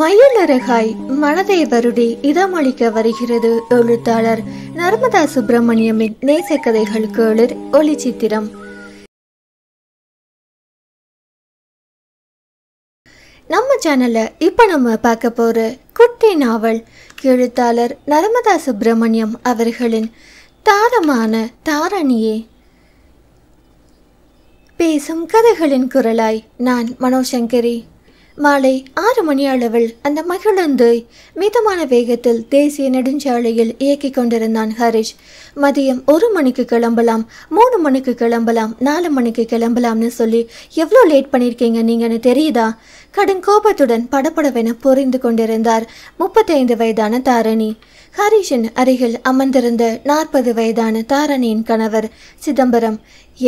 மயிலரகாய் மனதை வருடி இதமளிக்க வருகிறது எழுத்தாளர் நர்மதா சுப்பிரமணியமின் நேசக்கதைகள் கேளர் ஒளிச்சித்திரம். நம்ம சேனல்ல இப்ப நம்ம பார்க்க போற குட்டி நாவல் எழுத்தாளர் நர்மதா சுப்பிரமணியம் அவர்களின் தாரமான தாரணியே. பேசும் கதைகளின் குரலாய் நான் மனோசங்கரி. மாலை 6 மணி அளவில் அந்த மகிழுந்து மிதமான வேகத்தில் தேசிய நெடுஞ்சாலையில் இயக்கிக் கொண்டிருந்தான் ஹரிஷ். மதியம் 1 மணிக்கு கிளம்பலாம், 3 மணிக்கு கிளம்பலாம், 4 மணிக்கு கிளம்பலாம்னு சொல்லி எவ்வளோ லேட் பண்ணியிருக்கீங்க நீங்கன்னு தெரியுதா? கடும் கோபத்துடன் படப்படவென பொறிந்து கொண்டிருந்தார் 35 வயதான தாரணி. ஹரிஷின் அருகில் அமர்ந்திருந்த 40 வயதான தாரணியின் கணவர் சிதம்பரம்.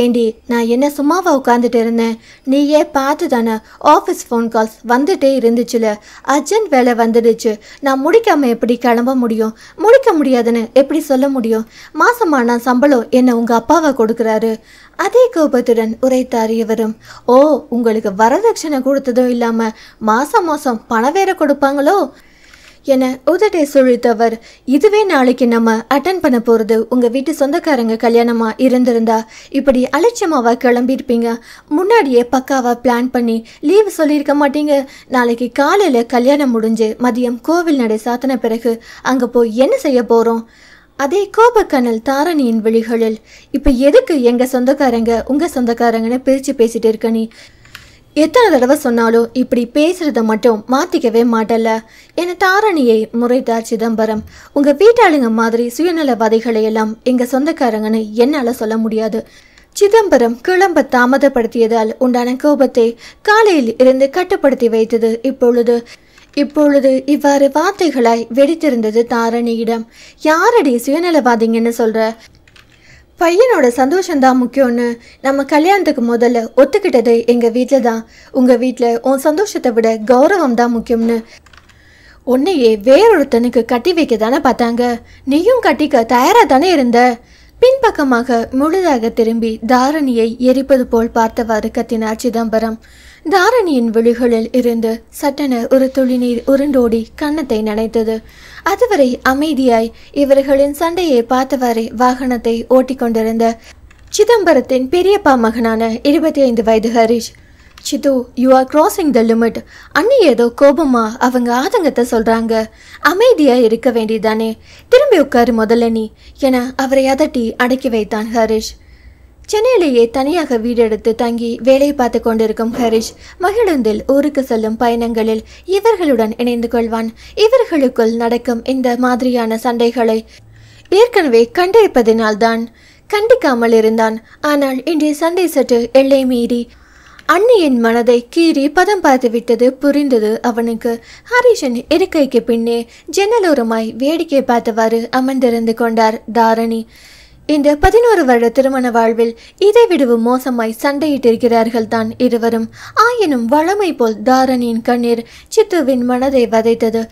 ஏண்டி, நான் என்ன சும்மாவா உட்காந்துட்டு இருந்தேன்? நீயே பார்த்து தானே, ஆஃபீஸ் ஃபோன் கால்ஸ் வந்துட்டே இருந்துச்சுல. அர்ஜென்ட் வேலை வந்துடுச்சு, நான் முடிக்காமல் எப்படி கிளம்ப முடியும்? முடிக்க முடியாதுன்னு எப்படி சொல்ல முடியும்? மாசமான சம்பளம் என்ன உங்கள் அப்பாவை கொடுக்குறாரு? அதே கோபத்துடன் உரைத்தார் இவரும். ஓ, உங்களுக்கு வரதட்சணை கொடுத்ததும் இல்லாமல் மாதம் மாதம் பணம் வேற கொடுப்பாங்களோ என உதட்டை சுழித்தவர். இதுவே நாளைக்கு நம்ம அட்டன் பண்ண போகிறது உங்கள் வீட்டு சொந்தக்காரங்க கல்யாணமாக இருந்திருந்தா இப்படி அலட்சியமாக கிளம்பியிருப்பீங்க. முன்னாடியே பக்காவாக பிளான் பண்ணி லீவு சொல்லியிருக்க மாட்டீங்க. நாளைக்கு காலையில் கல்யாணம் முடிஞ்சு மதியம் கோவில் நடை சாத்தின பிறகு அங்கே போய் என்ன செய்ய போகிறோம்? அதே கோபக்கனல் தாரணியின் விழிகளில். இப்போ எதுக்கு எங்கள் சொந்தக்காரங்க உங்கள் சொந்தக்காரங்கன்னு பிரித்து பேசிகிட்டு இருக்க? நீ எத்தனை தடவை சொன்னாலும் இப்படி பேசுறத மட்டும் மாற்றிக்கவே மாட்டல என தாரணியை முறைத்தார் சிதம்பரம். உங்கள் வீட்டாளுங்க மாதிரி சுயநலவாதிகளை எல்லாம் எங்கள் சொந்தக்காரங்கன்னு என்னால் சொல்ல முடியாது. சிதம்பரம் கிளம்ப தாமதப்படுத்தியதால் உண்டான கோபத்தை காலையில் இருந்து கட்டுப்படுத்தி வைத்தது இப்பொழுது இவ்வாறு வார்த்தைகளாய் வெடித்திருந்தது தாரணியிடம். யாரடி சுயநலவாதிங்கன்னு சொல்ற? பையனோட சந்தோஷந்தான் முக்கியம்னு நம்ம கல்யாணத்துக்கு முதல்ல ஒத்துக்கிட்டது எங்கள் வீட்டில் தான். உங்கள் வீட்டில் உன் சந்தோஷத்தை விட கௌரவம் தான் முக்கியம்னு உன்னையே வேறொருத்தனுக்கு கட்டி வைக்க தானே பார்த்தாங்க. நீயும் கட்டிக்க தயாராக தானே இருந்த? பின்பக்கமாக முழுதாக திரும்பி தாரணியை எரிப்பது போல் பார்த்தவாறு கத்தினார் சிதம்பரம். தாரணியின் விழிகளில் இருந்து சட்டென ஒரு துளி நீர் உருண்டோடி கன்னத்தை நனைத்தது. அதுவரை அமைதியாய் இவர்களின் சண்டையை பார்த்தவாறே வாகனத்தை ஓட்டி கொண்டிருந்த சிதம்பரத்தின் பெரியப்பா மகனான 25 வயது ஹரிஷ். சித்து, you are crossing the limit. அண்ணி ஏதோ கோபமா அவங்க ஆதங்கத்தை சொல்கிறாங்க. அமைதியாக இருக்க வேண்டியதானே, திரும்பி உட்காரு முதல்ல நீ என அவரை அதட்டி அடக்கி வைத்தான் ஹரிஷ். சென்னையிலேயே தனியாக வீடெடுத்து தங்கி வேலை பார்த்து கொண்டிருக்கும் ஹரிஷ் மகிழுந்தில் ஊருக்கு செல்லும் பயணங்களில் இவர்களுடன் இணைந்து கொள்வான். இவர்களுக்குள் நடக்கும் இந்த மாதிரியான சண்டைகளை ஏற்கனவே கண்டிருப்பதினால்தான் கண்டிக்காமல் இருந்தான். ஆனால் இன்றைய சண்டை சற்று எல்லை மீறி அண்ணியின் மனதை கீறி பதம் பார்த்து விட்டது புரிந்தது அவனுக்கு. ஹரிஷன் இருக்கைக்கு பின்னே ஜன்னலோரமாய் வேடிக்கை பார்த்தவாறு அமர்ந்திருந்து கொண்டார் தாரணி. இந்த 11 வருட திருமண வாழ்வில் இதைவிடவும் மோசமாய் சண்டையிட்டிருக்கிறார்கள் தான் இருவரும். ஆயினும் வழமை போல் தாரணியின் கண்ணீர் சித்துவின் மனதை வதைத்தது.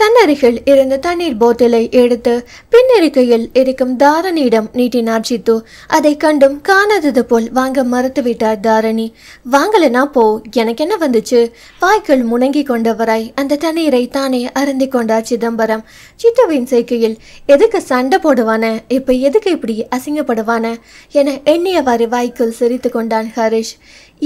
தன்னருகில் இருந்த தண்ணீர் போட்டிலை எடுத்து பின்னிருக்கையில் இருக்கும் தாரணியிடம் நீட்டினார் சித்து. அதை கண்டும் காணாதது போல் வாங்க மறுத்துவிட்டார் தாரணி. வாங்கலைனா போ, எனக்கு என்ன வந்துச்சு? வாய்கள் முணங்கி கொண்டவராய் அந்த தண்ணீரை தானே அருந்தி கொண்டார் சிதம்பரம். சித்துவின் சேர்க்கையில் எதுக்கு சண்டை போடுவான, இப்போ எதுக்கு இப்படி அசிங்கப்படுவான என எண்ணியவாறு வாய்க்குள் சிரித்து கொண்டான் ஹரிஷ்.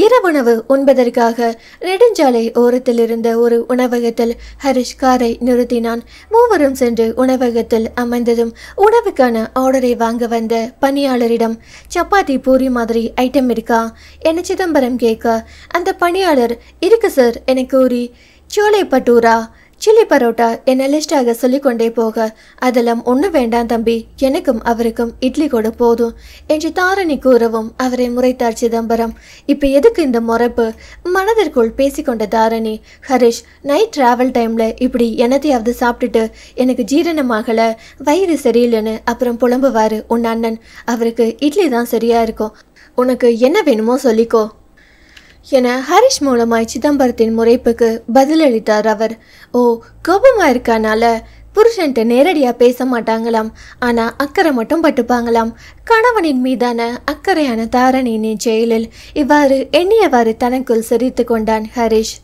இரவுணவு உண்பதற்காக நெடுஞ்சாலை ஓரத்தில் இருந்த ஒரு உணவகத்தில் ஹரிஷ் காரை நிறுத்தினான். மூவரும் சென்று உணவகத்தில் அமர்ந்ததும் உணவுக்கான ஆர்டரை வாங்க வந்த பணியாளரிடம் சப்பாத்தி பூரி மாதிரி ஐட்டம் இருக்கா என சிதம்பரம் கேட்க அந்த பணியாளர் இருக்கு சார் என கூறி சோலை பட்டூரா, சில்லி பரோட்டா என லிஸ்டாக சொல்லிக்கொண்டே போக அதெல்லாம் ஒன்றும் வேண்டாம் தம்பி, எனக்கும் அவருக்கும் இட்லி கூட போதும் என்று தாரணி கூறவும் அவரை முறைத்தார் சிதம்பரம். இப்போ எதுக்கு இந்த முறைப்பு மனதிற்குள் பேசிக்கொண்ட தாரணி. ஹரிஷ், நைட் ட்ராவல் டைமில் இப்படி என்னத்தையாவது சாப்பிட்டுட்டு எனக்கு ஜீரணமாகலை, வயிறு சரியில்லைன்னு அப்புறம் புலம்புவார் உன் அண்ணன். அவருக்கு இட்லி தான் சரியாக இருக்கும், உனக்கு என்ன வேணுமோ சொல்லிக்கோ என ஹரிஷ் மூலமாய் சிதம்பரத்தின் முறைப்புக்கு பதிலளித்தார் அவர். ஓ, கோபமாக இருக்கனால புருஷன்ட்ட நேரடியா பேச மாட்டாங்களாம், ஆனா அக்கறை மட்டும் பட்டுப்பாங்களாம். கணவனின் மீதான அக்கறையான தாரணியின் செயலில் இவ்வாறு எண்ணியவாறு தனக்குள் சிரித்து கொண்டான் ஹரிஷ்.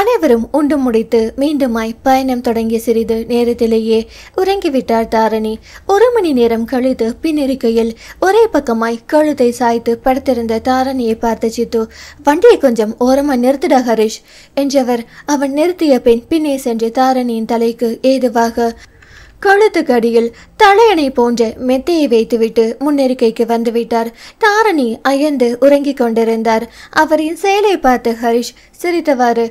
அனைவரும் உண்டு முடித்து மீண்டுமாய் பயணம் தொடங்கிய சிறிது நேரத்திலேயே உறங்கிவிட்டார் தாரணி. 1 மணி நேரம் கழித்து பின்னிருக்கையில் ஒரே பக்கமாய் கழுத்தை சாய்த்து படுத்திருந்த தாரணியை பார்த்த சித்து, "வண்டியை கொஞ்சம் ஓரமா நிறுத்துடா ஹரிஷ்" என்றவர். அவன் நிறுத்திய பின் பின்னே சென்று தாரணியின் தலைக்கு ஏதுவாக கழுத்துக்கு அடியில் தலையணை போன்ற மெத்தையை வைத்துவிட்டு முன்னெருக்கைக்கு வந்துவிட்டார். தாரணி அயர்ந்து உறங்கிக் கொண்டிருந்தார். அவரின் செயலை பார்த்து ஹரிஷ் சிரித்தவாறு,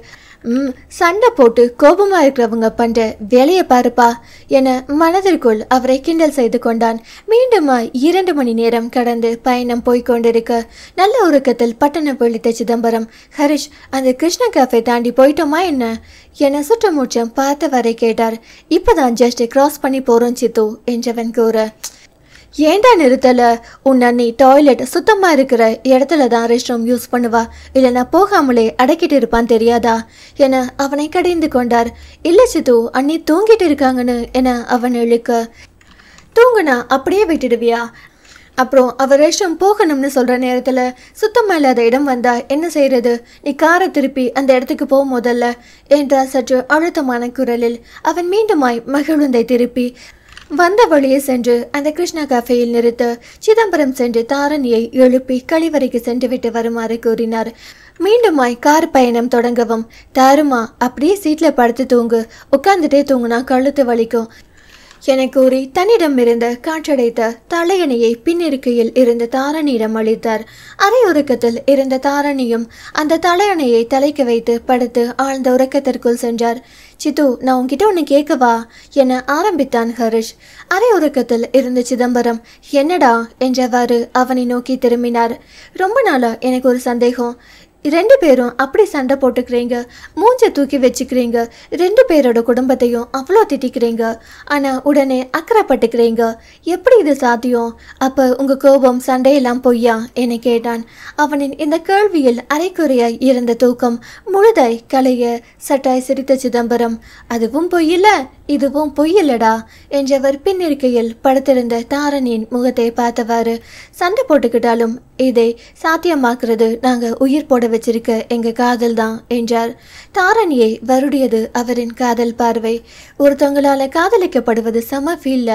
"சண்டை போட்டு கோபமா இருக்கிறவங்க பண்ற வேலையை பாருப்பா" என மனதிற்குள் அவரை கிண்டல் செய்து கொண்டான். மீண்டுமா 2 மணி நேரம் கடந்து பயணம் போய்கொண்டிருக்க நல்ல உறக்கத்தில் பட்டணம் விழித்த சிதம்பரம், "ஹரிஷ், அந்த கிருஷ்ண கேஃபே தாண்டி போயிட்டோமா என்ன?" என சுற்றமுற்றம் பார்த்தவரை கேட்டார். "இப்பதான் ஜஸ்ட் கிராஸ் பண்ணி போறோம் சித்து" என்றவன் கூற, "ஏண்டா நிறுத்தலை? உன் அண்ணி டாய்லெட் சுத்தமாக இருக்கிற இடத்துல தான் ரெஸ்ட் ரூம் யூஸ் பண்ணுவா, இல்லைன்னா போகாமலே அடக்கிட்டு இருப்பான் தெரியாதா?" என அவனை கடிந்து கொண்டார். "இல்லை சித்து, அண்ணி தூங்கிட்டு இருக்காங்கன்னு" என அவன் இழுக்க, "தூங்குனா அப்படியே விட்டுடுவியா? அப்புறம் அவர் ரெஸ்ட் ரூம் போகணும்னு சொல்கிற நேரத்தில் சுத்தமாக இல்லாத இடம் வந்தால் என்ன செய்கிறது? நீ காரை திருப்பி அந்த இடத்துக்கு போக முதல்ல" என்றார் சற்று அழுத்தமான குரலில். அவன் மீண்டுமாய் மகிழுந்தை திருப்பி வந்த வழியே சென்று அந்த கிருஷ்ணா கஃபேயில் நிறுத்த சிதம்பரம் சென்று தாரணியை எழுப்பி கழிவறைக்கு சென்றுவிட்டு வருமாறு கூறினார். மீண்டுமாய் கார் பயணம் தொடங்கவும், "தாருமா, அப்படியே சீட்டில் படுத்து தூங்கு, உட்காந்துட்டே தூங்குனா கழுத்து வலிக்கும்" என கூறி தன்னிடமிருந்த காற்றடைத்த தலையணையை பின்னிருக்கையில் இருந்த தாரணியிடம் அளித்தார். அரை உறக்கத்தில் இருந்த தாரணியும் அந்த தலையணையை தலைக்கு வைத்து படுத்து ஆழ்ந்த உறக்கத்திற்குள் சென்றார். "சித்து, நான் உன்கிட்ட ஒன்று கேட்கவா?" என ஆரம்பித்தான் ஹரிஷ். அரை உறக்கத்தில் இருந்த சிதம்பரம், "என்னடா?" என்றவாறு அவனை நோக்கி திரும்பினார். "ரொம்ப நாளா எனக்கு ஒரு சந்தேகம். 2 பேரும் அப்படி சண்டை போட்டுக்கிறீங்க, மூஞ்ச தூக்கி வச்சுக்கிறீங்க, 2 பேரோட குடும்பத்தையும் அவ்வளோ திட்டிக்கிறீங்க, ஆனால் உடனே அக்கறைப்பட்டுக்கிறீங்க. எப்படி இது சாத்தியம்? அப்போ உங்கள் கோபம் சண்டையெல்லாம் பொய்யா?" என கேட்டான். அவனின் இந்த கேள்வியில் அரைக்குறையாய் இருந்த தூக்கம் முழுதாய் கலைய சட்டாய் சிரித்த சிதம்பரம், "அதுவும் பொய்யில்லை, இதுவும் பொய்யில்லடா" என்றவர் பின்னிருக்கையில் படுத்திருந்த தாரணியின் முகத்தை பார்த்தவாறு, "சண்டை போட்டுக்கிட்டாலும் இதை சாத்தியமாக்குறது நாங்கள் உயிர் போட வச்சிருக்க எங்கள் காதல் தான்" என்றார். தாரணியை வருடியது அவரின் காதல் பார்வை. "ஒருத்தவங்களால் காதலிக்கப்படுவது சம ஃபீல்ல,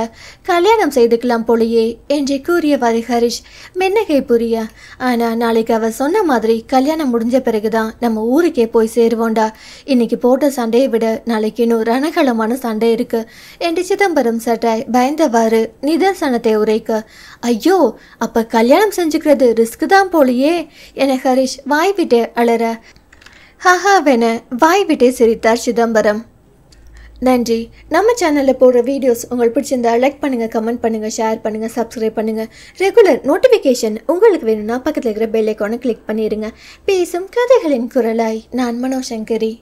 கல்யாணம் செய்துக்கலாம் போலையே" என்று கூறியவாறு ஹரிஷ் மென்னகை புரிய, "ஆனால் நாளைக்கு அவர் சொன்ன மாதிரி கல்யாணம் முடிஞ்ச பிறகுதான் நம்ம ஊருக்கே போய் சேருவோண்டா. இன்னைக்கு போட்ட சண்டையை விட நாளைக்கு இன்னும் ரணகலமான சண்டை இருக்கு" என்று சிதம்பரம் சட்டாய் பயந்தவாறு நிதர்சனத்தை உரைக்க, "ஐயோ, அப்ப கல்யாணம் செஞ்சுக்கிறது ரிஸ்க் தான் போலியே" என ஹரிஷ் வாய்விட்டே அலற ஹஹாவென வாய்விட்டே சிரித்தார் சிதம்பரம். நன்றி. நம்ம சேனலில் போடுற வீடியோஸ் உங்களுக்கு பிடிச்சிருந்தா லைக் பண்ணுங்கள், கமெண்ட் பண்ணுங்கள், ஷேர் பண்ணுங்கள், சப்ஸ்கிரைப் பண்ணுங்கள். ரெகுலர் நோட்டிஃபிகேஷன் உங்களுக்கு வேணும்னா பக்கத்தில் இருக்கிற பெல் ஐக்கானை கிளிக் பண்ணிடுங்க. பேசும் கதைகளின் குரலாய் நான் மனோசங்கரி.